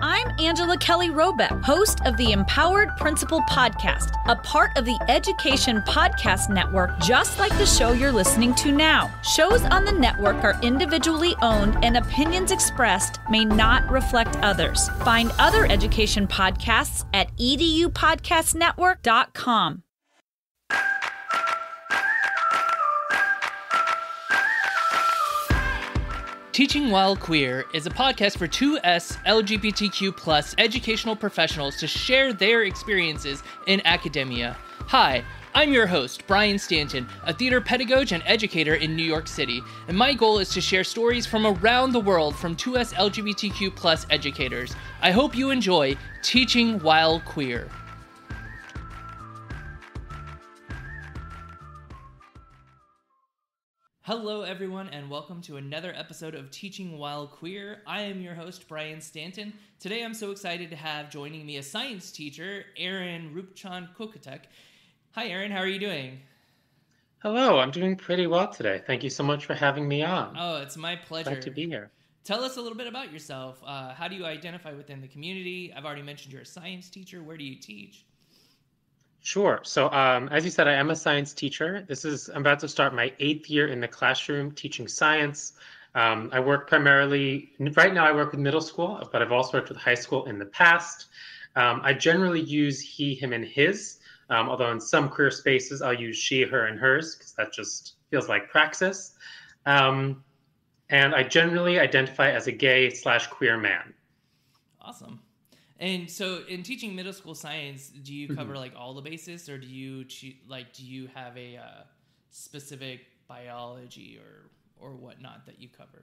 I'm Angela Kelly Robeck, host of the Empowered Principal Podcast, a part of the Education Podcast Network, just like the show you're listening to now. Shows on the network are individually owned and opinions expressed may not reflect others. Find other education podcasts at edupodcastnetwork.com. Teaching While Queer is a podcast for 2S LGBTQ+ educational professionals to share their experiences in academia. Hi, I'm your host, Brian Stanton, a theater pedagogue and educator in New York City, and my goal is to share stories from around the world from 2S LGBTQ+ educators. I hope you enjoy Teaching While Queer. Hello, everyone, and welcome to another episode of Teaching While Queer. I am your host, Brian Stanton. Today, I'm so excited to have joining me a science teacher, Aaron Rupchand-Kokotek. Hi, Aaron. How are you doing? Hello. I'm doing pretty well today. Thank you so much for having me on. Oh, it's my pleasure. Glad to be here. Tell us a little bit about yourself. How do you identify within the community? I've already mentioned you're a science teacher. Where do you teach? Sure. So as you said, I am a science teacher. I'm about to start my 8th year in the classroom teaching science. I work primarily, right now I work with middle school, but I've also worked with high school in the past. I generally use he, him, and his, although in some career spaces I'll use she, her, and hers, because that just feels like praxis. And I generally identify as a gay/queer man. Awesome. And so in teaching middle school science, do you cover like all the bases, or do you do you have a specific biology or whatnot that you cover?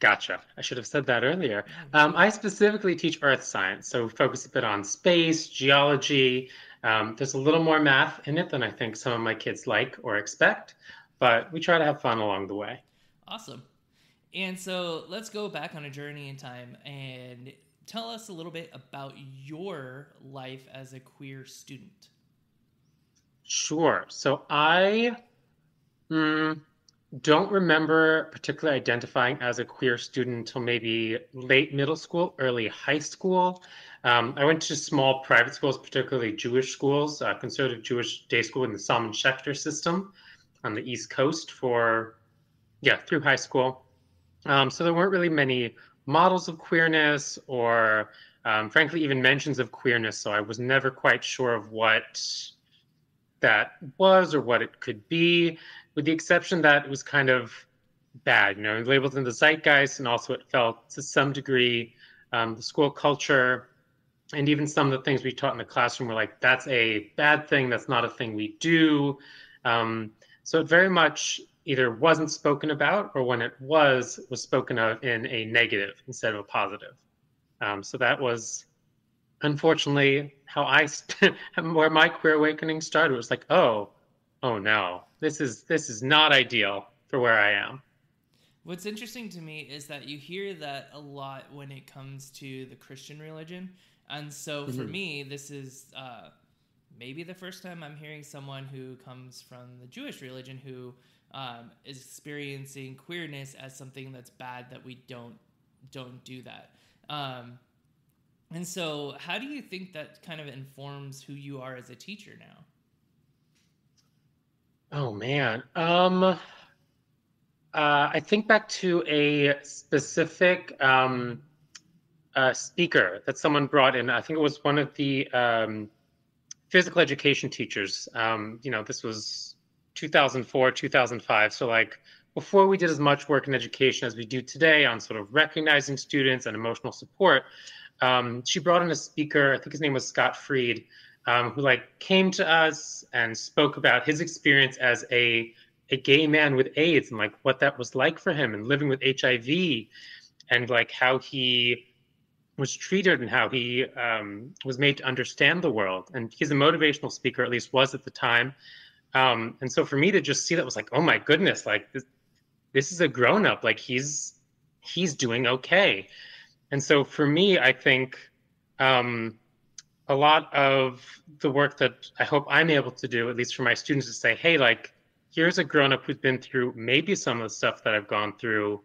Gotcha. I should have said that earlier. I specifically teach earth science, so focus a bit on space, geology. There's a little more math in it than I think some of my kids like or expect, but we try to have fun along the way. Awesome. And so let's go back on a journey in time and tell us a little bit about your life as a queer student. Sure. So I don't remember particularly identifying as a queer student until maybe late middle school, early high school. I went to small private schools, particularly Jewish schools, conservative Jewish day school in the Solomon Schechter system on the East Coast through high school. So there weren't really many models of queerness or frankly even mentions of queerness, so I was never quite sure of what that was or what it could be, with the exception that it was kind of bad, labeled in the zeitgeist, and also it felt to some degree the school culture and even some of the things we taught in the classroom were like, that's a bad thing, that's not a thing we do. So it very much either wasn't spoken about, or when it was spoken of in a negative instead of a positive. So that was, unfortunately, how where my queer awakening started. It was like, oh no, this is not ideal for where I am. What's interesting to me is that you hear that a lot when it comes to the Christian religion. And so for me, this is maybe the first time I'm hearing someone who comes from the Jewish religion who is experiencing queerness as something that's bad, that we don't do that. And so how do you think that kind of informs who you are as a teacher now? Oh, man. I think back to a specific speaker that someone brought in. I think it was one of the physical education teachers. This was 2004, 2005. So like before we did as much work in education as we do today on sort of recognizing students and emotional support, she brought in a speaker, I think his name was Scott Fried, who like came to us and spoke about his experience as a gay man with AIDS and like what that was like for him and living with HIV and like how he was treated and how he was made to understand the world. And he's a motivational speaker, at least was at the time. And so for me to just see that was like, oh my goodness, like this is a grown-up, like he's doing okay. And so for me, I think a lot of the work that I hope I'm able to do, at least for my students, is say, hey, like, here's a grown-up who's been through maybe some of the stuff that I've gone through,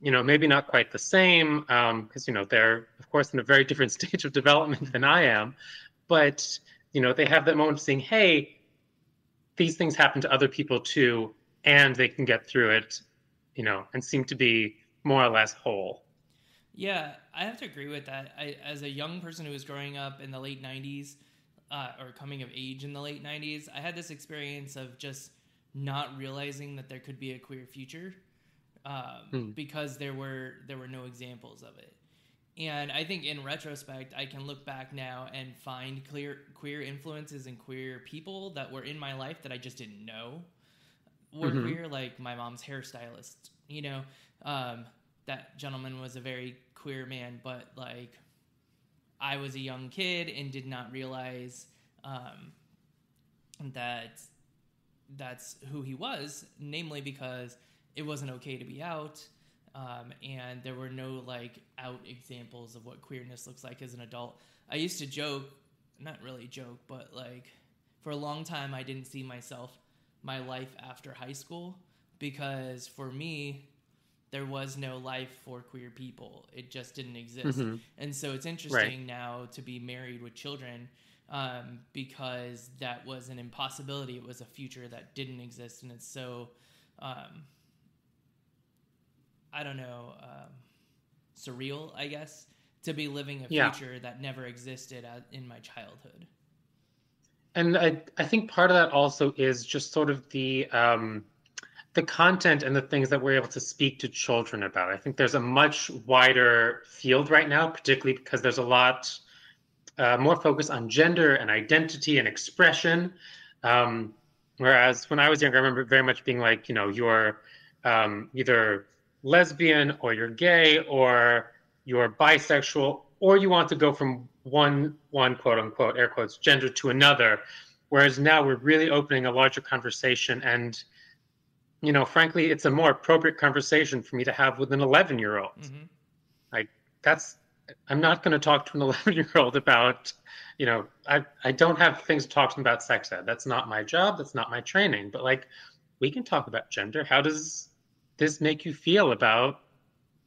maybe not quite the same, because, they're, of course, course, in a very different stage of development than I am. But, you know, they have that moment of saying, hey, these things happen to other people too, and they can get through it, you know, and seem to be more or less whole. Yeah, I have to agree with that. As a young person who was growing up in the late 90s, or coming of age in the late 90s, I had this experience of just not realizing that there could be a queer future because there were no examples of it. And I think in retrospect, I can look back now and find queer influences and queer people that were in my life that I just didn't know were queer, like my mom's hairstylist, you know. That gentleman was a very queer man, but like I was a young kid and did not realize that that's who he was, namely because it wasn't okay to be out. And there were no like out examples of what queerness looks like as an adult. I used to joke, not really joke, but like for a long time, I didn't see my life after high school, because for me, there was no life for queer people. It just didn't exist. And so it's interesting now to be married with children because that was an impossibility. It was a future that didn't exist. And it's so, I don't know, surreal, I guess, to be living a future that never existed in my childhood. And I think part of that also is just sort of the content and the things that we're able to speak to children about. I think there's a much wider field right now, particularly because there's a lot more focus on gender and identity and expression. Whereas when I was younger, I remember very much being like, you know, you're either lesbian or you're gay or you're bisexual, or you want to go from one quote unquote, air quotes, gender to another. Whereas now we're really opening a larger conversation, and you know, frankly, it's a more appropriate conversation for me to have with an 11-year-old. Like, I'm not going to talk to an 11-year-old about, you know, I don't have things to talk to them about sex ed. That's not my job. That's not my training. But like, we can talk about gender. How does this make you feel about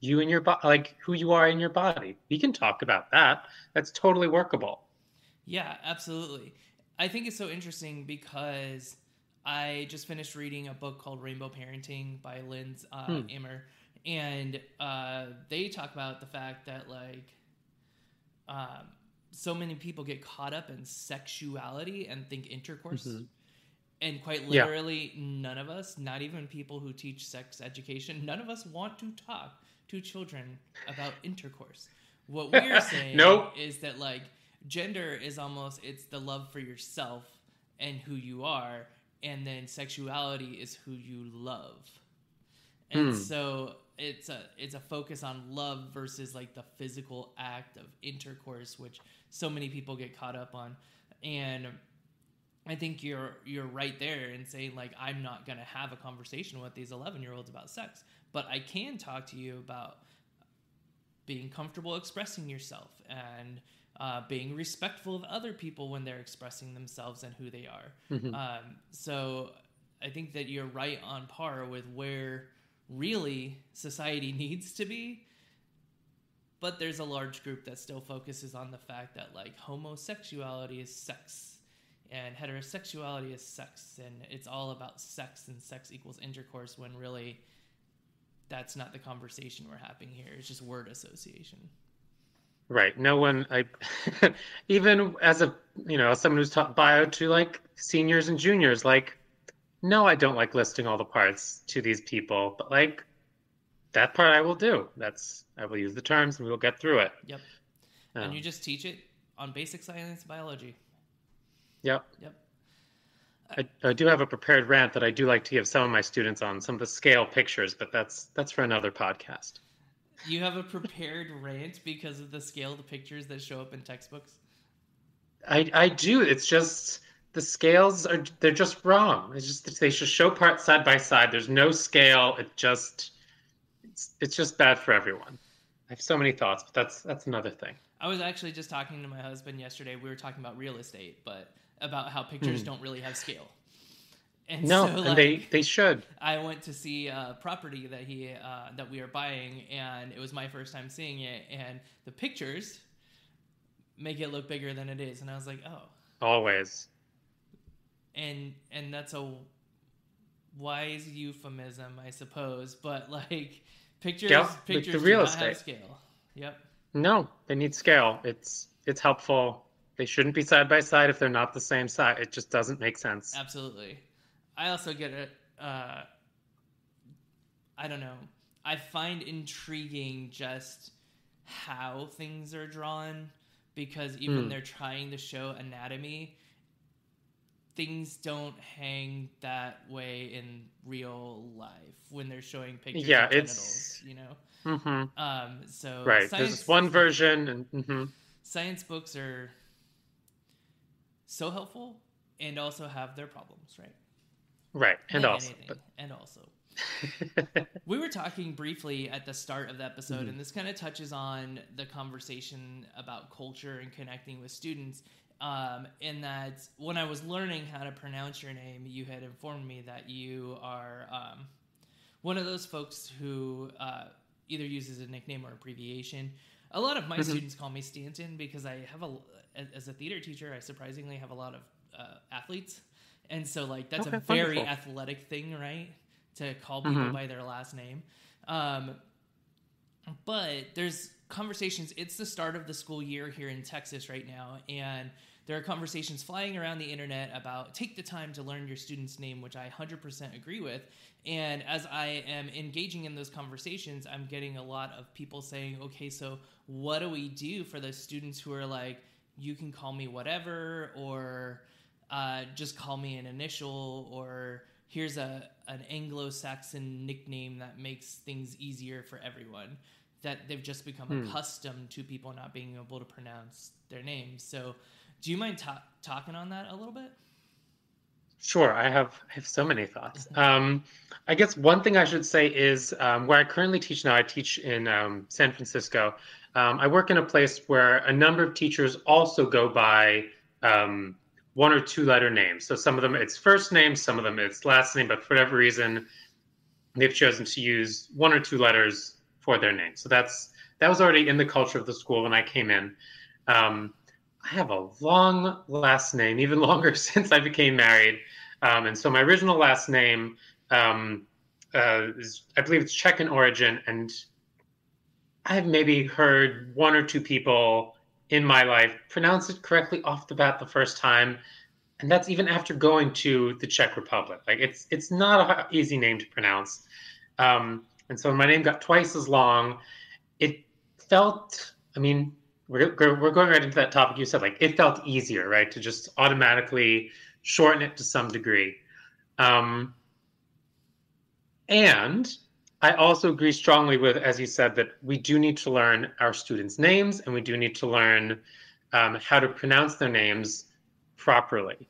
you and your body, like who you are in your body? We can talk about that. That's totally workable. Yeah, absolutely. I think it's so interesting because I just finished reading a book called Rainbow Parenting by Linz Emmer, and they talk about the fact that like so many people get caught up in sexuality and think intercourse, and quite literally none of us, not even people who teach sex education, none of us want to talk to children about intercourse. What we're saying is that like gender is almost, it's the love for yourself and who you are. And then sexuality is who you love. And so it's a focus on love versus like the physical act of intercourse, which so many people get caught up on. And I think you're right there in saying like, I'm not going to have a conversation with these 11-year-olds about sex, but I can talk to you about being comfortable expressing yourself and being respectful of other people when they're expressing themselves and who they are. So I think that you're right on par with where really society needs to be. But there's a large group that still focuses on the fact that like homosexuality is sex and heterosexuality is sex. And it's all about sex, and sex equals intercourse, when really that's not the conversation we're having here. It's just word association. Right. No one, even as a, you know, someone who's taught bio to like seniors and juniors, like, no, I don't like listing all the parts to these people, but like that part I will do. I will use the terms and we will get through it. Yep. And you just teach it on basic science biology. Yep. I do have a prepared rant that I do like to give some of my students on some of the scale pictures, but that's for another podcast. You have a prepared rant because of the scale of the pictures that show up in textbooks? I do. It's just the scales they're just wrong. It's just they should show parts side by side. There's no scale. It's just bad for everyone. I have so many thoughts, but that's another thing. I was actually just talking to my husband yesterday. We were talking about real estate, but about how pictures don't really have scale. And no, so, and they should. I went to see a property that that we are buying, and it was my first time seeing it, and the pictures make it look bigger than it is, and I was like, oh. Always. And that's a wise euphemism, I suppose, but like pictures, yeah, pictures the real do not estate. Have scale. Yep. No, they need scale. It's helpful. They shouldn't be side by side if they're not the same size. It just doesn't make sense. Absolutely. I also get it. I don't know. I find intriguing just how things are drawn, because even they're trying to show anatomy. Things don't hang that way in real life when they're showing pictures of genitals, you know? Mm-hmm. So right. There's one version. And science books are so helpful and also have their problems, right? Right. And like also. We were talking briefly at the start of the episode, and this kind of touches on the conversation about culture and connecting with students, in that when I was learning how to pronounce your name, you had informed me that you are one of those folks who either uses a nickname or abbreviation. A lot of my students call me Stanton because I have as a theater teacher, I surprisingly have a lot of athletes. And so like, that's a very wonderful. Athletic thing, right? To call people by their last name. But there's conversations. It's the start of the school year here in Texas right now. And there are conversations flying around the internet about take the time to learn your student's name, which I 100% agree with. And as I am engaging in those conversations, I'm getting a lot of people saying, okay, so what do we do for the students who are like, you can call me whatever, or just call me an initial, or here's an Anglo-Saxon nickname that makes things easier for everyone, that they've just become accustomed to people not being able to pronounce their names. So do you mind talking on that a little bit? Sure. I have so many thoughts. I guess one thing I should say is where I currently teach now, I teach in San Francisco. I work in a place where a number of teachers also go by one or two letter names. So some of them it's first name, some of them it's last name, but for whatever reason, they've chosen to use one or two letters for their name. So that was already in the culture of the school when I came in. I have a long last name, even longer since I became married. And so my original last name is, I believe it's Czech in origin. And I've maybe heard one or two people in my life pronounce it correctly off the bat the first time. And that's even after going to the Czech Republic. Like it's not an easy name to pronounce. And so when my name got twice as long, it felt, I mean, we're going right into that topic you said, like it felt easier, right? To just automatically shorten it to some degree. And I also agree strongly with, as you said, that we do need to learn our students' names, and we do need to learn how to pronounce their names properly.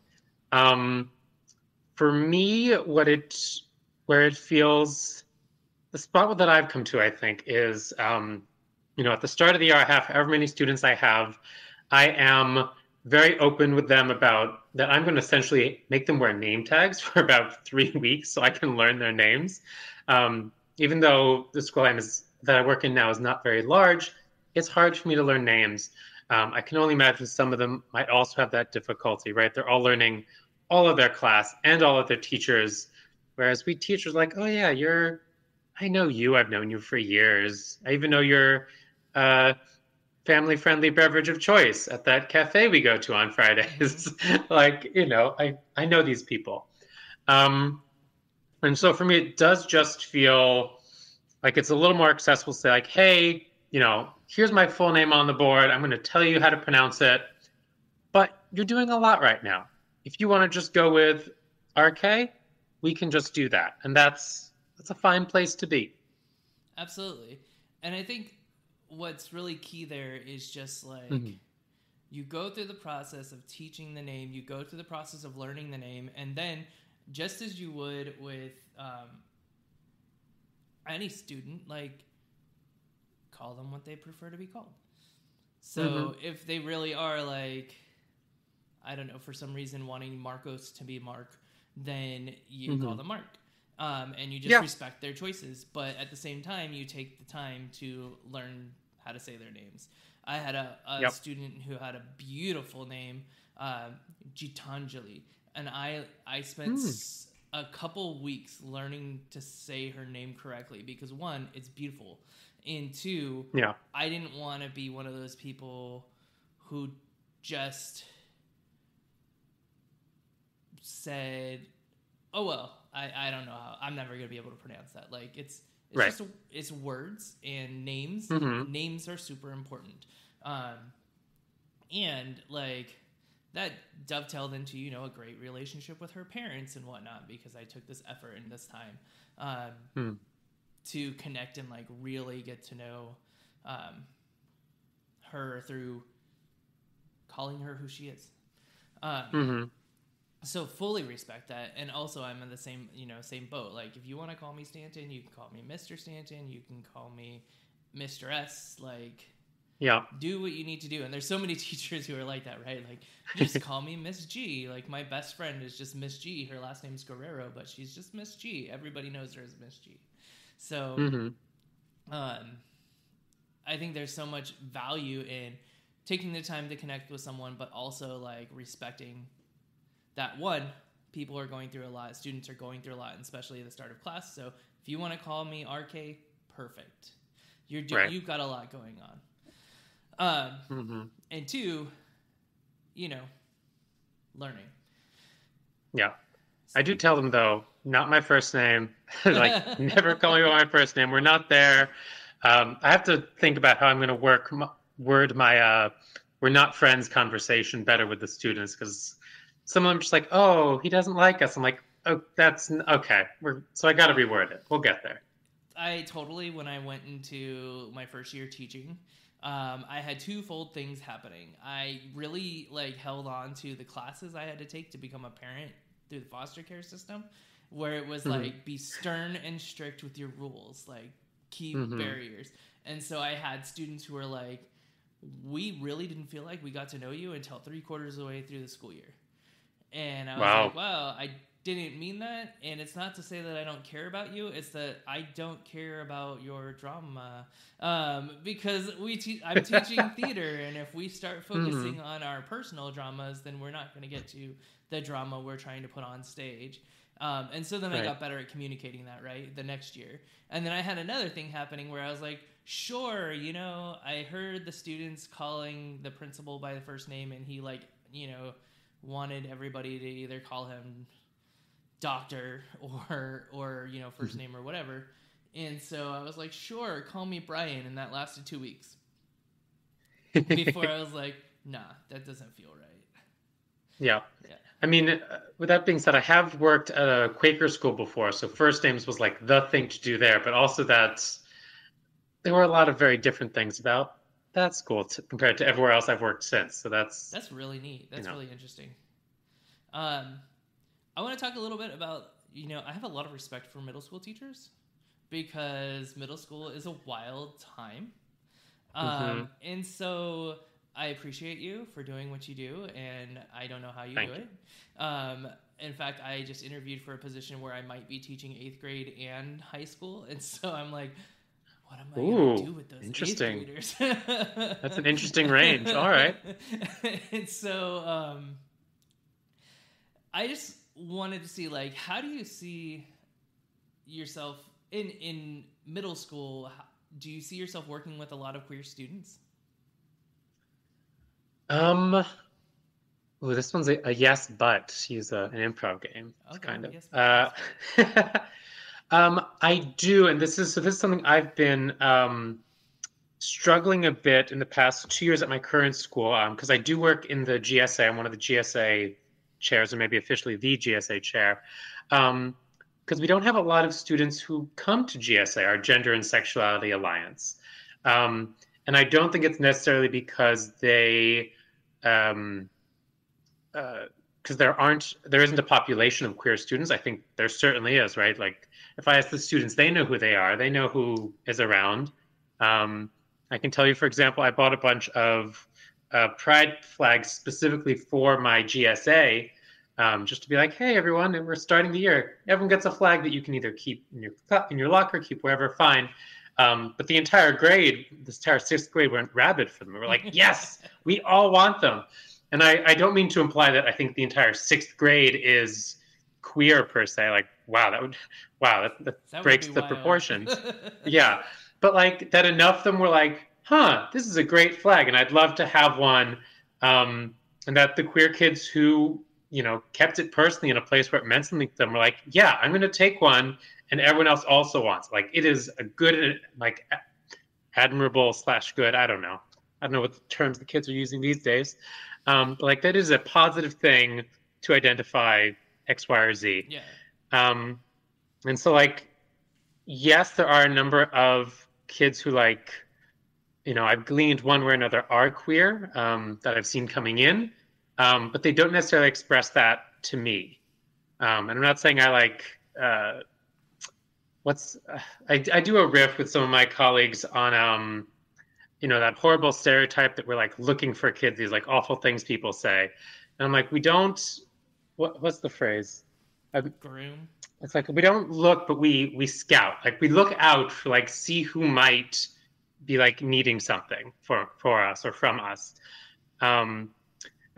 For me, where it feels, the spot that I've come to, I think, is, at the start of the year, I have however many students I have, I am very open with them about that I'm going to essentially make them wear name tags for about 3 weeks so I can learn their names. Even though the school that I work in now is not very large, it's hard for me to learn names. I can only imagine some of them might also have that difficulty, right? They're all learning all of their class and all of their teachers, whereas we teachers are like, oh yeah, I know you, I've known you for years. I even know your family-friendly beverage of choice at that cafe we go to on Fridays. Like, I know these people. And so for me, it does just feel like it's a little more accessible to say like, hey, here's my full name on the board. I'm going to tell you how to pronounce it. But you're doing a lot right now. If you want to just go with RK, we can just do that. And that's a fine place to be. Absolutely. And I think what's really key there is just like, you go through the process of teaching the name, you go through the process of learning the name, and then just as you would with any student, like call them what they prefer to be called. So if they really are like, I don't know, for some reason wanting Marcos to be Mark, then you call them Mark. And you just respect their choices. But at the same time, you take the time to learn how to say their names. I had a student who had a beautiful name, Gitanjali. And I spent a couple weeks learning to say her name correctly because, one, it's beautiful. And two, I didn't want to be one of those people who just said, oh, well. I don't know how, I'm never going to be able to pronounce that. Like it's just, it's words and names. Names are super important. And like that dovetailed into, you know, a great relationship with her parents and whatnot, because I took this effort and this time, to connect and like really get to know, her through calling her who she is. So fully respect that. And also I'm in the same, you know, same boat. Like if you want to call me Stanton, you can call me Mr. Stanton. You can call me Mr. S. Like, do what you need to do. And there's so many teachers who are like that, right? Like just call me Miss G. Like my best friend is just Miss G. Her last name's Guerrero, but she's just Miss G. Everybody knows her as Miss G. So, I think there's so much value in taking the time to connect with someone, but also like respecting that one, people are going through a lot. Students are going through a lot, especially at the start of class. So if you want to call me RK, perfect. You've got a lot going on. And two, you know, learning. Yeah. I do tell them though, not my first name. Like never call me by my first name. We're not there. I have to think about how I'm going to word my we're not friends conversation better with the students, because some of them just like, oh, he doesn't like us. I'm like, oh, that's okay. So I got to reword it. We'll get there. I totally, when I went into my first year teaching, I had twofold things happening. I really like held on to the classes I had to take to become a parent through the foster care system, where it was like, be stern and strict with your rules, like keep barriers. And so I had students who were like, we really didn't feel like we got to know you until 3/4 of the way through the school year. And I was like, wow, I didn't mean that. And it's not to say that I don't care about you. It's that I don't care about your drama. Because I'm teaching theater. And if we start focusing on our personal dramas, then we're not going to get to the drama we're trying to put on stage. And so then I got better at communicating that, right, the next year. And then I had another thing happening where I was like, sure, you know, I heard the students calling the principal by the first name. And he, like, you know, wanted everybody to either call him doctor or you know, first name or whatever. And so I was like, sure, call me Brian. And that lasted 2 weeks before I was like, nah, that doesn't feel right. Yeah. I mean, with that being said, I have worked at a Quaker school before. So first names was like the thing to do there, but also there were a lot of very different things about that's cool compared to everywhere else I've worked since. So that's really neat. That's really interesting. I want to talk a little bit about, you know, I have a lot of respect for middle school teachers because middle school is a wild time. And so I appreciate you for doing what you do, and I don't know how you do it. In fact, I just interviewed for a position where I might be teaching 8th grade and high school. And so I'm like, what am I going to do with those 8th graders? That's an interesting range. All right. And so I just wanted to see, like, how do you see yourself in middle school? Do you see yourself working with a lot of queer students? This one's a yes, but use an improv game. It's okay, kind of. Yes, I do, and this is something I've been struggling a bit in the past 2 years at my current school, because I do work in the GSA. I'm one of the GSA chairs, or maybe officially the GSA chair, because we don't have a lot of students who come to GSA, our Gender and Sexuality Alliance. And I don't think it's necessarily because there isn't a population of queer students. I think there certainly is, right? Like, if I ask the students, they know who they are. They know who is around. I can tell you, for example, I bought a bunch of pride flags specifically for my GSA just to be like, hey, everyone, and we're starting the year. Everyone gets a flag that you can either keep in your locker, keep wherever, fine. But the entire grade, this entire sixth grade, went rabid for them. We were like, yes, we all want them. And I don't mean to imply that I think the entire sixth grade is queer per se. Like, wow, that breaks the proportions. Yeah. But like that enough of them were like, huh, this is a great flag and I'd love to have one. And that the queer kids who, you know, kept it personally in a place where it meant something to them were like, yeah, I'm going to take one. And everyone else also wants. Like, it is a good, like, admirable / good. I don't know. I don't know what the terms the kids are using these days. But like, that is a positive thing to identify X, Y, or Z. Yeah. And so, like, yes, there are a number of kids who, like, you know, I've gleaned one way or another are queer that I've seen coming in. But they don't necessarily express that to me. And I'm not saying I, like... I do a riff with some of my colleagues on, you know, that horrible stereotype that we're like looking for kids, these like awful things people say. And I'm like, we don't, what's the phrase? Groom. It's like, we don't look, but we scout. Like we look out for like, see who might be like needing something for us or from us. And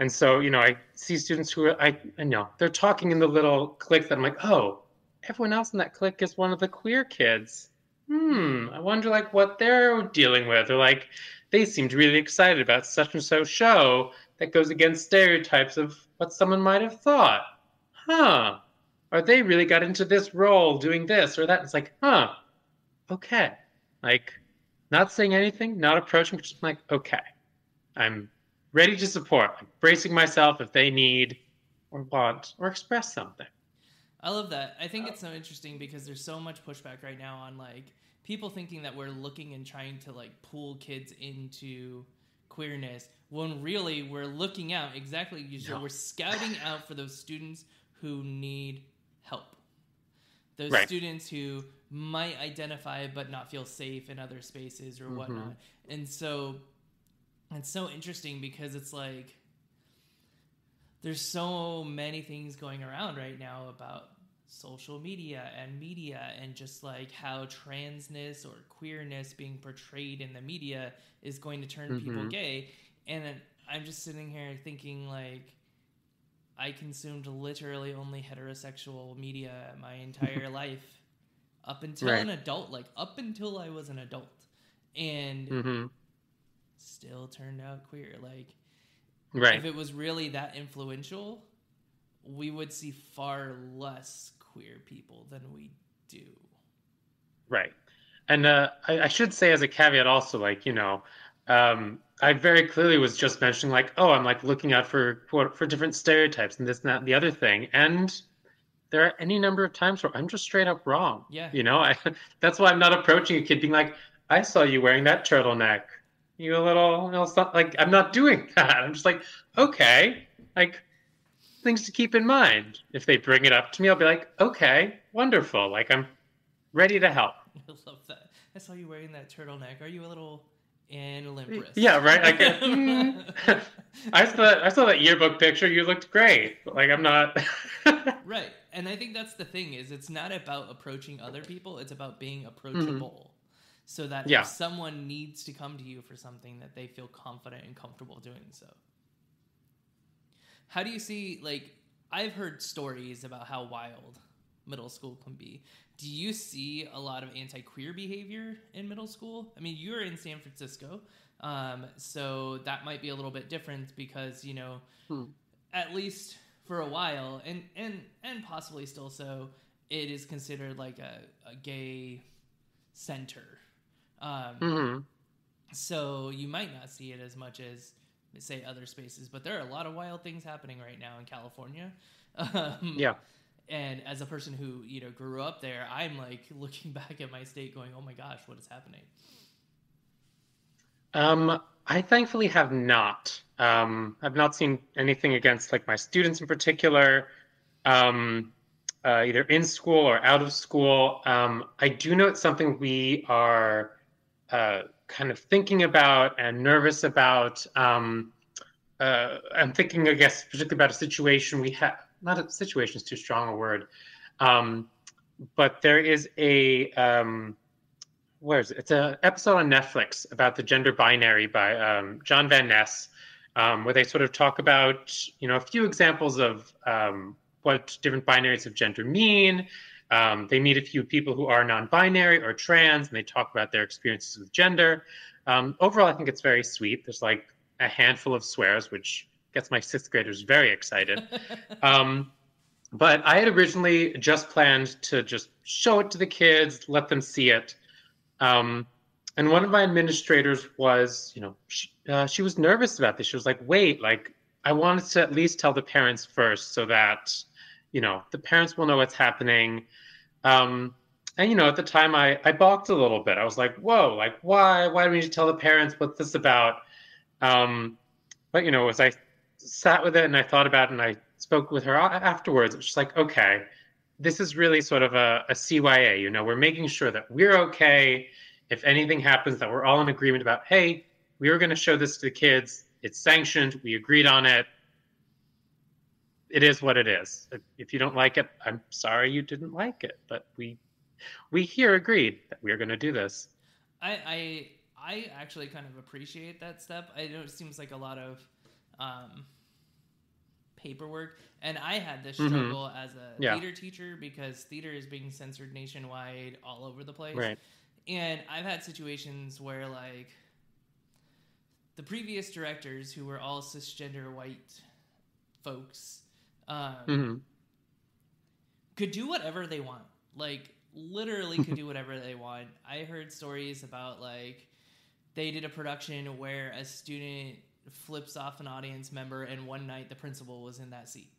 so, you know, I see students who are, I know they're talking in the little cliques that I'm like, oh, everyone else in that clique is one of the queer kids. I wonder like what they're dealing with. Or like, they seemed really excited about such and so show that goes against stereotypes of what someone might have thought. Huh. Or they really got into this role doing this or that. It's like, huh. Okay. Like, not saying anything, not approaching, just like, okay. I'm ready to support. I'm bracing myself if they need or want or express something. I love that. I think it's so interesting because there's so much pushback right now on like people thinking that we're looking and trying to like pull kids into queerness when really we're looking out exactly. We're scouting out for those students who need help. Those students who might identify but not feel safe in other spaces or whatnot. And so it's so interesting because it's like, there's so many things going around right now about social media and just like how transness or queerness being portrayed in the media is going to turn people gay. And I'm just sitting here thinking like, I consumed literally only heterosexual media my entire life up until an adult, like up until I was an adult and still turned out queer. Like, right. If it was really that influential, we would see far less queer people than we do. Right. And I should say as a caveat also, like, you know, I very clearly was just mentioning like, oh, I'm like looking out for different stereotypes and this and that and the other thing. And there are any number of times where I'm just straight up wrong. Yeah. You know, that's why I'm not approaching a kid being like, I saw you wearing that turtleneck. You a little stuff. Like, I'm not doing that. I'm just like, okay, like things to keep in mind. If they bring it up to me, I'll be like, okay, wonderful. Like I'm ready to help. I love that. I saw you wearing that turtleneck. Are you a little in limp wrist? Yeah, right. Like, I saw that yearbook picture. You looked great. Like I'm not. Right. And I think that's the thing is it's not about approaching other people. It's about being approachable. So that if someone needs to come to you for something that they feel confident and comfortable doing so. How do you see, like, I've heard stories about how wild middle school can be. Do you see a lot of anti-queer behavior in middle school? I mean, you're in San Francisco, so that might be a little bit different because, you know, at least for a while, and possibly still so, it is considered like a gay center. So you might not see it as much as say other spaces, but there are a lot of wild things happening right now in California. And as a person who, you know, grew up there, I'm like looking back at my state going, oh my gosh, what is happening? I thankfully have not. I've not seen anything against like my students in particular, either in school or out of school. I do know it's something we are kind of thinking about and nervous about. I'm thinking, I guess, particularly about a situation we had not a situation is too strong a word, but there is a it's an episode on Netflix about the gender binary by John Van Ness, where they sort of talk about, you know, a few examples of what different binaries of gender mean. They meet a few people who are non-binary or trans, and they talk about their experiences with gender. Overall, I think it's very sweet. There's like a handful of swears, which gets my sixth graders very excited. But I had originally just planned to just show it to the kids, let them see it. And one of my administrators was, you know, she was nervous about this. She was like, wait, like, I wanted to at least tell the parents first so that, you know, the parents will know what's happening. And, you know, at the time I balked a little bit. I was like, whoa, like, why do we need to tell the parents what's this about? But, you know, as I sat with it and I thought about it and I spoke with her afterwards, she's like, okay, this is really sort of a CYA, you know, we're making sure that we're okay. If anything happens, that we're all in agreement about, hey, we were going to show this to the kids. It's sanctioned. We agreed on it. It is what it is. If you don't like it, I'm sorry you didn't like it, but we here agreed that we are going to do this. I actually kind of appreciate that step. I know it seems like a lot of paperwork, and I had this struggle as a theater teacher because theater is being censored nationwide all over the place. Right. And I've had situations where like the previous directors who were all cisgender white folks could do whatever they want, like literally could do whatever they want. I heard stories about like they did a production where a student flips off an audience member and one night the principal was in that seat,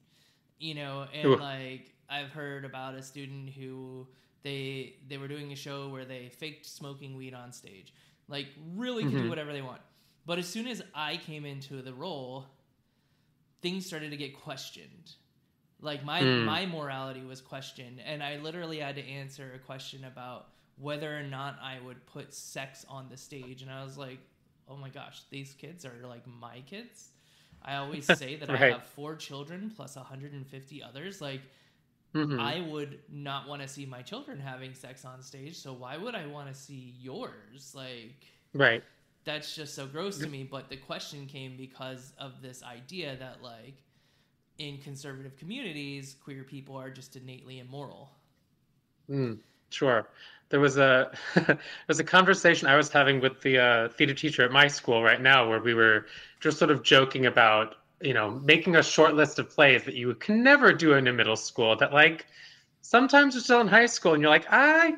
you know, and like I've heard about a student who they were doing a show where they faked smoking weed on stage, like really could do whatever they want. But as soon as I came into the role, things started to get questioned. Like my morality was questioned, and I literally had to answer a question about whether or not I would put sex on the stage. And I was like, oh my gosh, these kids are like my kids. I always say that I have 4 children plus 150 others. Like I would not want to see my children having sex on stage. So why would I want to see yours? Like, right. That's just so gross to me. But the question came because of this idea that like in conservative communities, queer people are just innately immoral. Sure. There was a conversation I was having with the theater teacher at my school right now where we were just sort of joking about, you know, making a short list of plays that you can never do in a middle school that like sometimes you're still in high school and you're like, I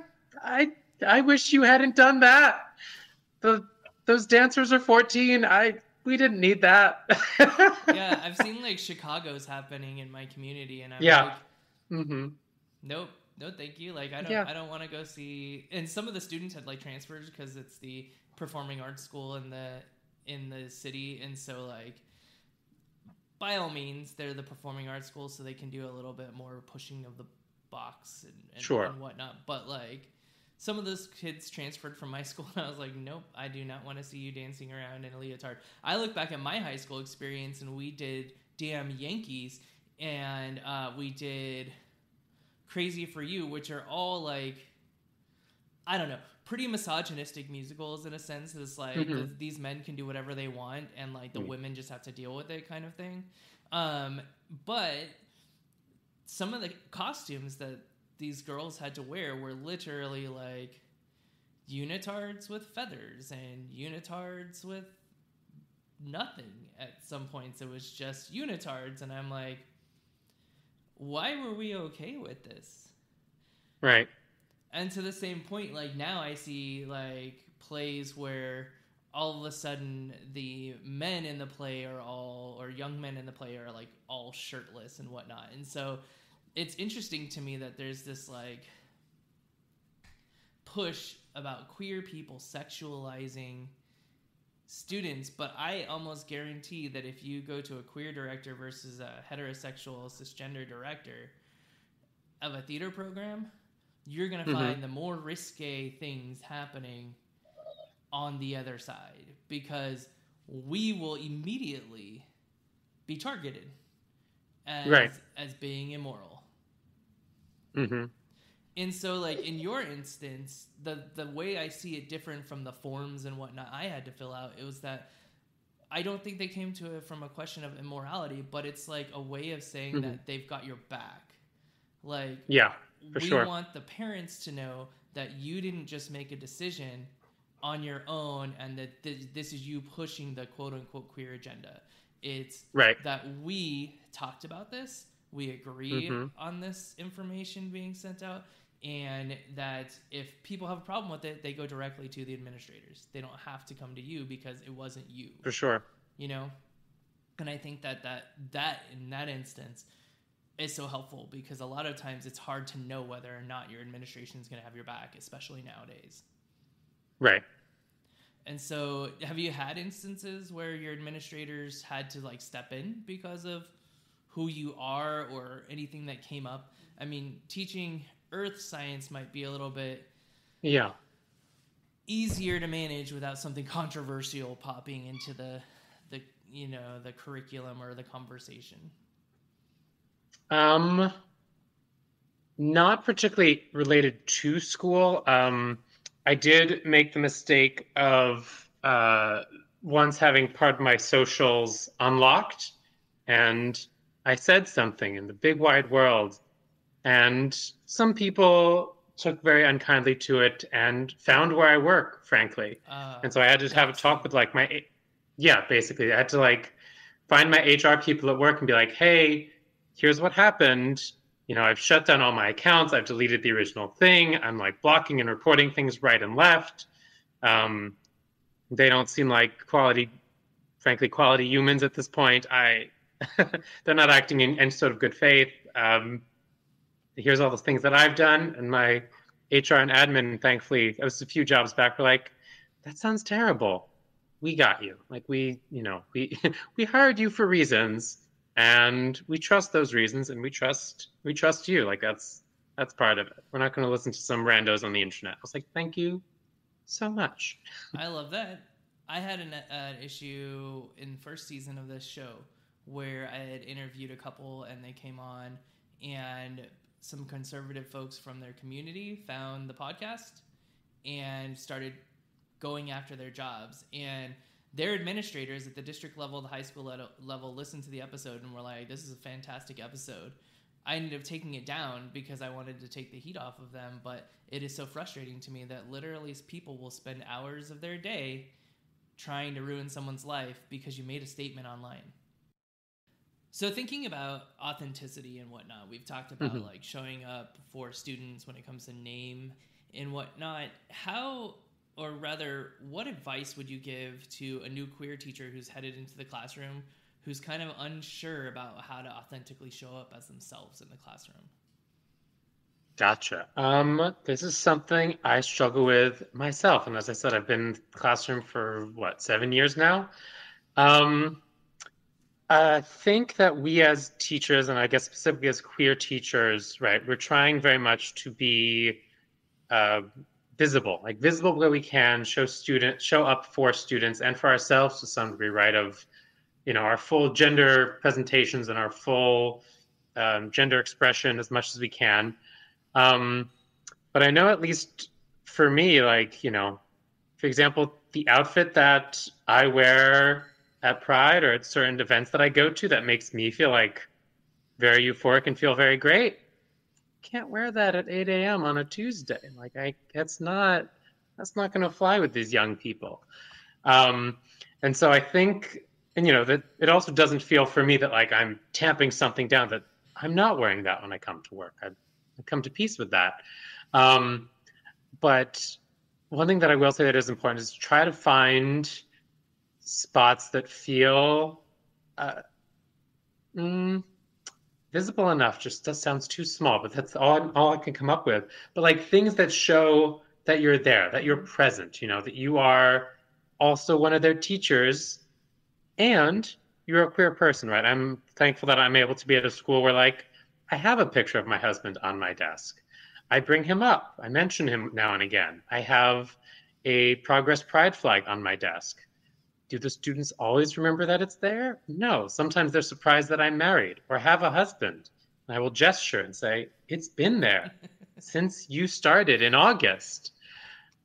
wish you hadn't done that. Those dancers are 14. We didn't need that. Yeah, I've seen like Chicago's happening in my community, and I'm like, nope, no, thank you. Like, I don't want to go see. And some of the students had like transferred because it's the performing arts school in the city, and so like, by all means, they're the performing arts school, so they can do a little bit more pushing of the box and whatnot. But like, some of those kids transferred from my school, and I was like, nope, I do not want to see you dancing around in a leotard. I look back at my high school experience, and we did Damn Yankees, and we did Crazy for You, which are all like, I don't know, pretty misogynistic musicals in a sense. It's like these men can do whatever they want, and like the women just have to deal with it kind of thing. But some of the costumes that these girls had to wear were literally like unitards with feathers and unitards with nothing. At some points it was just unitards, and I'm like, why were we okay with this? Right. And to the same point, like now I see like plays where all of a sudden the men in the play are all, or young men in the play are like all shirtless and whatnot. And so it's interesting to me that there's this like push about queer people sexualizing students, but I almost guarantee that if you go to a queer director versus a heterosexual cisgender director of a theater program, you're going to find the more risque things happening on the other side, because we will immediately be targeted as being immoral. Mm-hmm. And so, like, in your instance, the way I see it different from the forms and whatnot I had to fill out, it was that I don't think they came to it from a question of immorality, but it's, like, a way of saying mm-hmm. that they've got your back. Like, yeah, for we sure. want the parents to know that you didn't just make a decision on your own and that this is you pushing the quote-unquote queer agenda. It's right. that we talked about this, we agreed mm-hmm. on this information being sent out, and that if people have a problem with it, they go directly to the administrators. They don't have to come to you because it wasn't you. For sure. You know? And I think that in that instance is so helpful because a lot of times it's hard to know whether or not your administration is going to have your back, especially nowadays. Right. And so have you had instances where your administrators had to like step in because of who you are or anything that came up? I mean, teaching earth science might be a little bit easier to manage without something controversial popping into the you know, the curriculum or the conversation. Not particularly related to school. I did make the mistake of once having part of my socials unlocked, and I said something in the big wide world, and some people took very unkindly to it and found where I work, frankly. And so I had to have a talk with like my, basically I had to like find my HR people at work and be like, hey, here's what happened. You know, I've shut down all my accounts. I've deleted the original thing. I'm like blocking and reporting things right and left. They don't seem like frankly, quality humans at this point. They're not acting in any sort of good faith. Here's all the things that I've done. And my HR and admin, thankfully, that was a few jobs back, were like, that sounds terrible. We got you. Like we hired you for reasons. And we trust those reasons, and we trust you. Like that's part of it. We're not going to listen to some randos on the internet. I was like, thank you so much. I love that. I had an issue in first season of this show where I had interviewed a couple, and they came on, and some conservative folks from their community found the podcast and started going after their jobs. And their administrators at the district level, the high school level, listened to the episode and were like, this is a fantastic episode. I ended up taking it down because I wanted to take the heat off of them, but it is so frustrating to me that literally people will spend hours of their day trying to ruin someone's life because you made a statement online. So thinking about authenticity and whatnot, we've talked about mm-hmm. like showing up for students when it comes to name and whatnot. Or rather, what advice would you give to a new queer teacher who's headed into the classroom, who's kind of unsure about how to authentically show up as themselves in the classroom? Gotcha. This is something I struggle with myself. And as I said, I've been in the classroom for, 7 years now? I think that we as teachers, and I guess specifically as queer teachers, right, we're trying very much to be... visible where we can, show up for students and for ourselves to some degree, right, of, our full gender presentations and our full gender expression as much as we can. But I know at least for me, for example, the outfit that I wear at Pride or at certain events that I go to that makes me feel like very euphoric and feel very great, can't wear that at 8 a.m. on a Tuesday. That's not going to fly with these young people. And so I think, that it also doesn't feel for me that like I'm tamping something down, that I'm not wearing that when I come to work. I come to peace with that. But one thing that I will say that is important is try to find spots that feel visible enough, just that sounds too small, but that's all I can come up with. But like things that show that you're there, that you're present, that you are also one of their teachers and you're a queer person, right? I'm thankful that I'm able to be at a school where like, I have a picture of my husband on my desk. I bring him up. I mention him now and again. I have a Progress Pride flag on my desk. Do the students always remember that it's there? No, sometimes they're surprised that I'm married or have a husband. I will gesture and say, it's been there since you started in August.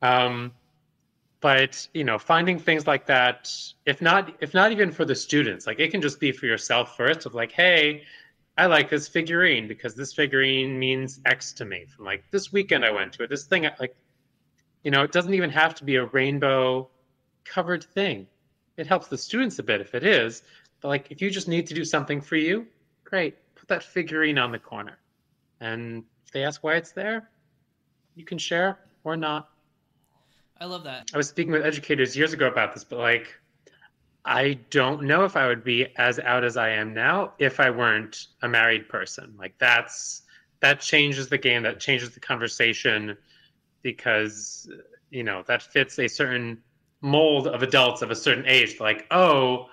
But, you know, finding things like that, if not even for the students, like it can just be for yourself first of like, hey, I like this figurine because this figurine means X to me from like this weekend I went to it, this thing, like, you know, it doesn't even have to be a rainbow covered thing. It helps the students a bit if it is, but like, if you just need to do something for you, great, put that figurine on the corner. And if they ask why it's there, you can share or not. I love that. I was speaking with educators years ago about this, but like, I don't know if I would be as out as I am now if I weren't a married person. Like that changes the game, that changes the conversation because, you know, that fits a certain mold of adults of a certain age. Like, oh,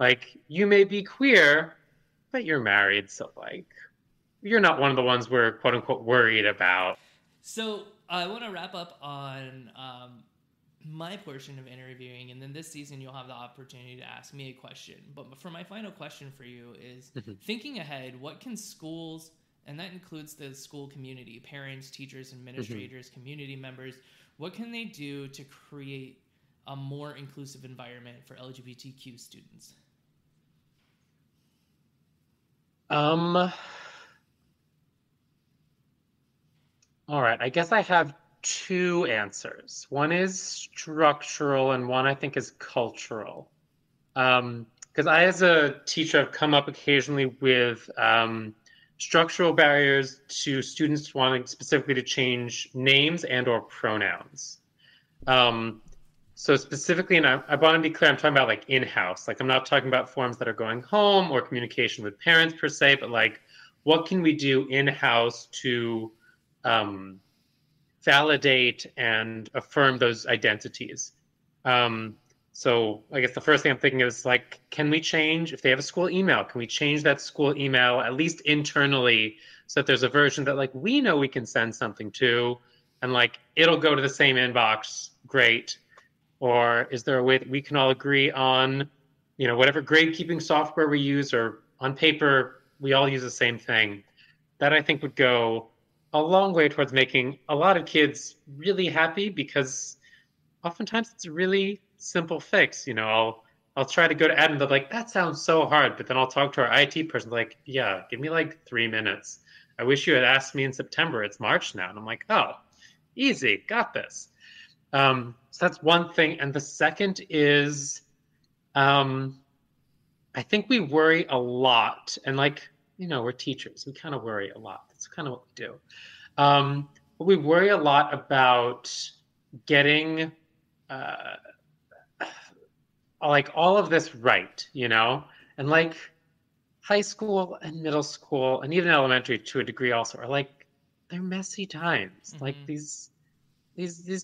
like you may be queer, but you're married. So like, you're not one of the ones we're quote unquote worried about. So I want to wrap up on my portion of interviewing, and then this season you'll have the opportunity to ask me a question. But for my final question for you is, thinking ahead, what can schools, and that includes the school community, parents, teachers, administrators, community members, what can they do to create a more inclusive environment for LGBTQ students? All right, I guess I have two answers. One is structural and one I think is cultural. Because I, as a teacher, have come up occasionally with structural barriers to students wanting specifically to change names and or pronouns. So specifically, and I want to be clear, I'm talking about like in-house. Like I'm not talking about forms that are going home or communication with parents per se, but like what can we do in-house to validate and affirm those identities. So I guess the first thing I'm thinking is like, can we change, if they have a school email, can we change that school email at least internally so that there's a version that like we know we can send something to and like it'll go to the same inbox, great. Or is there a way that we can all agree on, you know, whatever gradekeeping software we use or on paper, we all use the same thing. That I think would go a long way towards making a lot of kids really happy because oftentimes it's a really simple fix. You know, I'll try to go to Adam, they're like, that sounds so hard. But then I'll talk to our IT person, like, yeah, give me like 3 minutes. I wish you had asked me in September, it's March now. And I'm like, oh, easy, got this. So that's one thing. And the second is, I think we worry a lot and like, you know, we're teachers. We kind of worry a lot. That's kind of what we do. But we worry a lot about getting like all of this right, you know, and like high school and middle school and even elementary to a degree also are like, they're messy times. Like these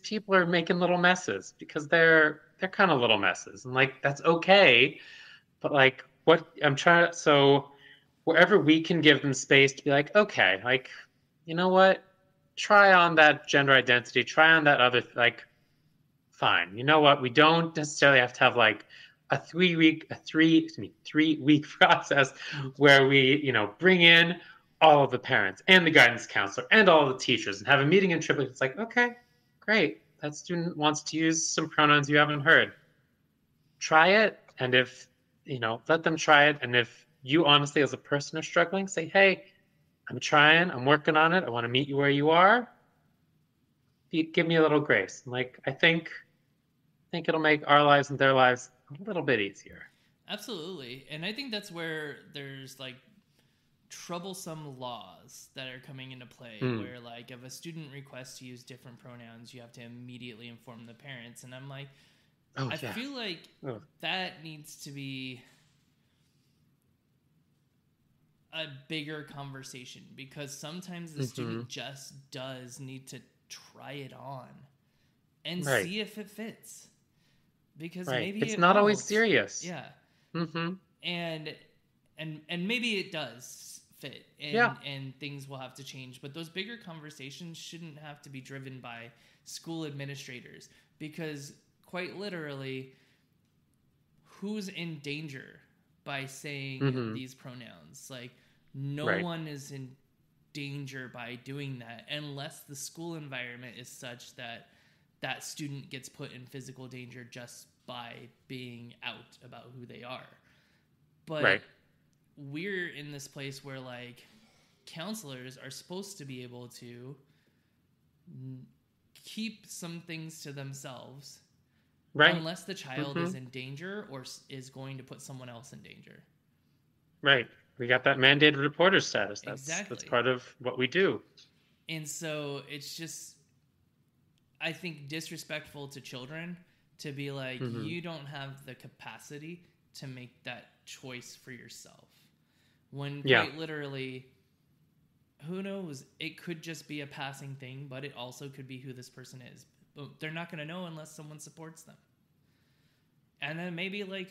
people are making little messes because they're kind of little messes and like, that's okay. But like what I'm trying to, so wherever we can give them space to be like, okay, like, you know what? Try on that gender identity, try on that other, like, fine. You know what? We don't necessarily have to have like a three week process where we, you know, bring in all of the parents and the guidance counselor and all of the teachers and have a meeting in triplicate. It's like, okay, great. That student wants to use some pronouns you haven't heard. Try it. And if, you know, let them try it. And if you honestly as a person are struggling, say, hey, I'm trying, I'm working on it. I want to meet you where you are. Give me a little grace. And like, I think it'll make our lives and their lives a little bit easier. Absolutely. And I think that's where there's like troublesome laws that are coming into play where like if a student requests to use different pronouns, you have to immediately inform the parents. And I'm like, feel like that needs to be a bigger conversation because sometimes the student just does need to try it on and see if it fits because maybe it's not always serious. Yeah. And maybe it does fit and things will have to change, but those bigger conversations shouldn't have to be driven by school administrators because quite literally who's in danger by saying these pronouns? Like, no one is in danger by doing that unless the school environment is such that that student gets put in physical danger just by being out about who they are. But we're in this place where, like, counselors are supposed to be able to keep some things to themselves unless the child is in danger or is going to put someone else in danger. Right. We got that mandated reporter status. That's part of what we do. And so it's just, I think, disrespectful to children to be like, you don't have the capacity to make that choice for yourself. When quite literally, who knows? It could just be a passing thing, but it also could be who this person is. But they're not going to know unless someone supports them. And then maybe, like,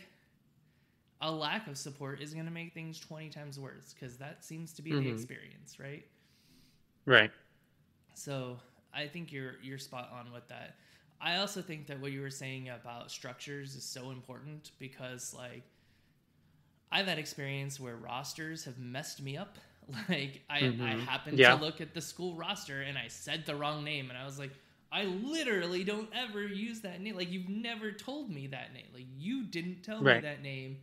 a lack of support is going to make things 20 times worse, because that seems to be the experience, right? Right. So I think you're spot on with that. I also think that what you were saying about structures is so important, because, like, I've had experience where rosters have messed me up. Like, I happened to look at the school roster and I said the wrong name, and I was like, I literally don't ever use that name. Like, you've never told me that name. Like, you didn't tell me that name,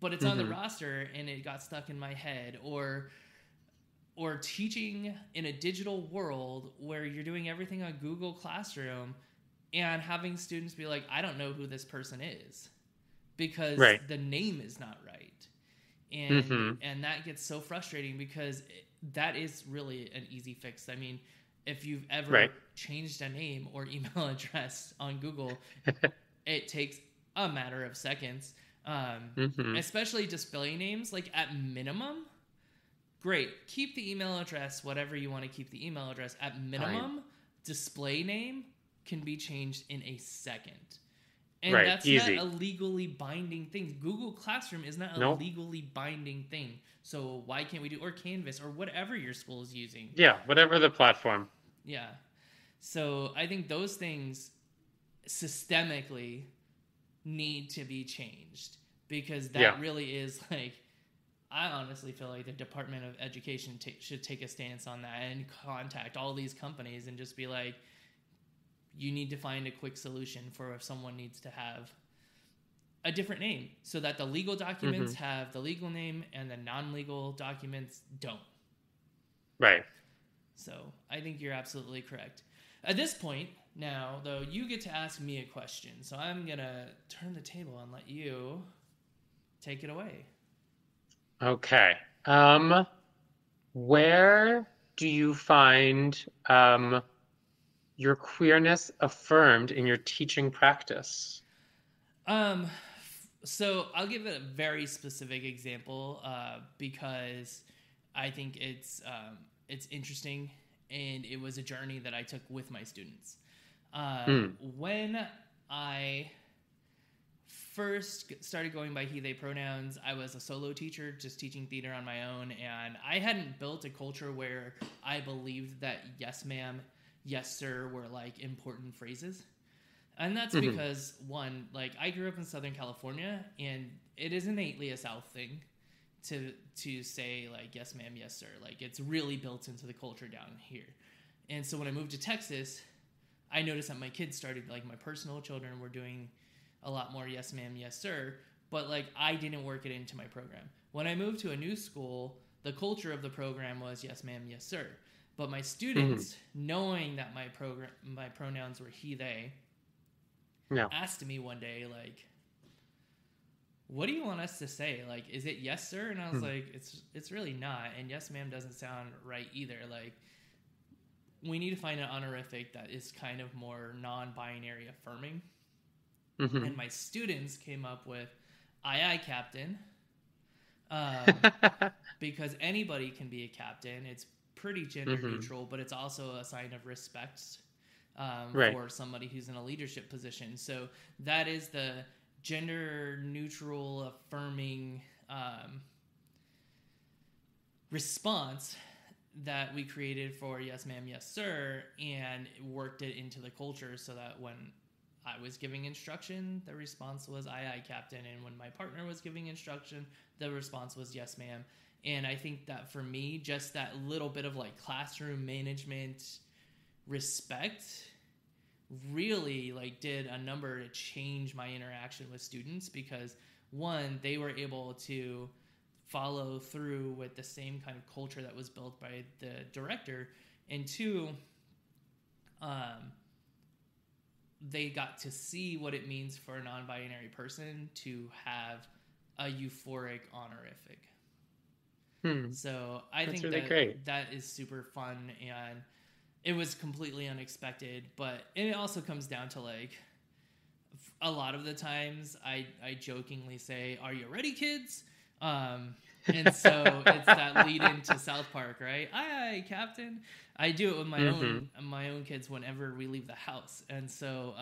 but it's on the roster, and it got stuck in my head. Or teaching in a digital world where you're doing everything on Google Classroom and having students be like, I don't know who this person is because the name is not right. And and that gets so frustrating, because that is really an easy fix. I mean, if you've ever changed a name or email address on Google, it takes a matter of seconds, especially display names. Like, at minimum, great, keep the email address, whatever you want to keep the email address. At minimum, display name can be changed in a second. And that's easy. Not a legally binding thing. Google Classroom is not a legally binding thing. So why can't we do, or Canvas, or whatever your school is using? Yeah, whatever the platform. Yeah. So I think those things systemically need to be changed, because that really is, like, I honestly feel like the Department of Education should take a stance on that and contact all these companies and just be like, you need to find a quick solution for if someone needs to have a different name, so that the legal documents have the legal name and the non-legal documents don't. Right. So I think you're absolutely correct. At this point now, though, you get to ask me a question. So I'm going to turn the table and let you take it away. Okay. Where do you find your queerness affirmed in your teaching practice? So I'll give a very specific example, because I think it's interesting, and it was a journey that I took with my students. When I first started going by he, they pronouns, I was a solo teacher just teaching theater on my own, and I hadn't built a culture where I believed that yes ma'am, yes sir were, like, important phrases. And that's because, one, like, I grew up in Southern California, and it is innately a South thing to say, like, yes ma'am, yes sir. Like, it's really built into the culture down here. And so when I moved to Texas, I noticed that my kids started, like, my personal children were doing a lot more yes ma'am, yes sir, but, like, I didn't work it into my program. When I moved to a new school, the culture of the program was yes ma'am, yes sir. But my students, knowing that my pronouns were he, they, asked me one day, like, what do you want us to say? Like, is it yes, sir? And I was like, it's really not. And yes, ma'am doesn't sound right either. Like, we need to find an honorific that is kind of more non-binary affirming. And my students came up with aye, captain. Because anybody can be a captain. It's pretty gender neutral, but it's also a sign of respect for somebody who's in a leadership position. So that is the gender neutral affirming response that we created for yes ma'am, yes sir, and worked it into the culture so that when I was giving instruction, the response was, aye, Captain. And when my partner was giving instruction, the response was, yes, ma'am. And I think that for me, just that little bit of like classroom management respect really like did a number to change my interaction with students, because one, they were able to follow through with the same kind of culture that was built by the director. And two, they got to see what it means for a non-binary person to have a euphoric honorific. So I think really that is super fun, and it was completely unexpected, but it also comes down to like a lot of the times I jokingly say, are you ready, kids? And so it's that lead into South Park, right? Aye, Captain. I do it with my own kids whenever we leave the house. And so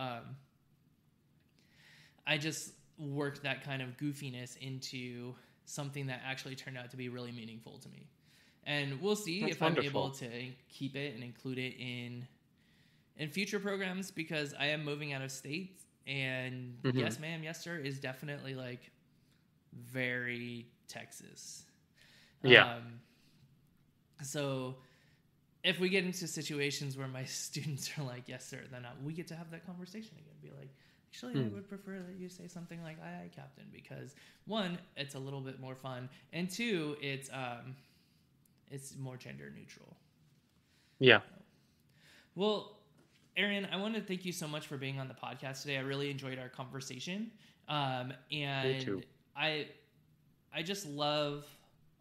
I just worked that kind of goofiness into something that actually turned out to be really meaningful to me. And we'll see if I'm able to keep it and include it in future programs, because I am moving out of state, and yes, ma'am, yes, sir is definitely like very Texas. So if we get into situations where my students are like, yes, sir, then we get to have that conversation again. Be like, actually, I would prefer that you say something like, aye, Captain, because one, it's a little bit more fun. And two, it's more gender neutral. Yeah. Well, Aaron, I want to thank you so much for being on the podcast today. I really enjoyed our conversation. And me too. I just love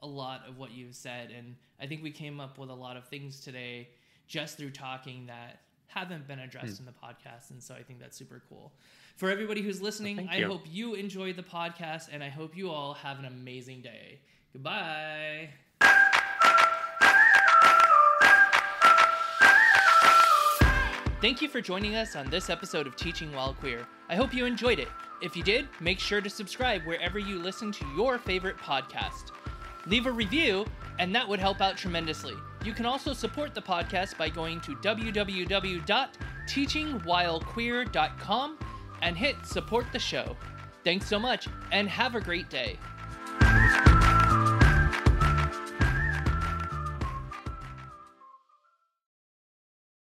a lot of what you've said, and I think we came up with a lot of things today just through talking that haven't been addressed in the podcast, and so I think that's super cool. For everybody who's listening, I hope you enjoyed the podcast, and I hope you all have an amazing day. Goodbye. Thank you for joining us on this episode of Teaching While Queer. I hope you enjoyed it. If you did, make sure to subscribe wherever you listen to your favorite podcast. Leave a review, and that would help out tremendously. You can also support the podcast by going to www.teachingwhilequeer.com and hit support the show. Thanks so much, and have a great day.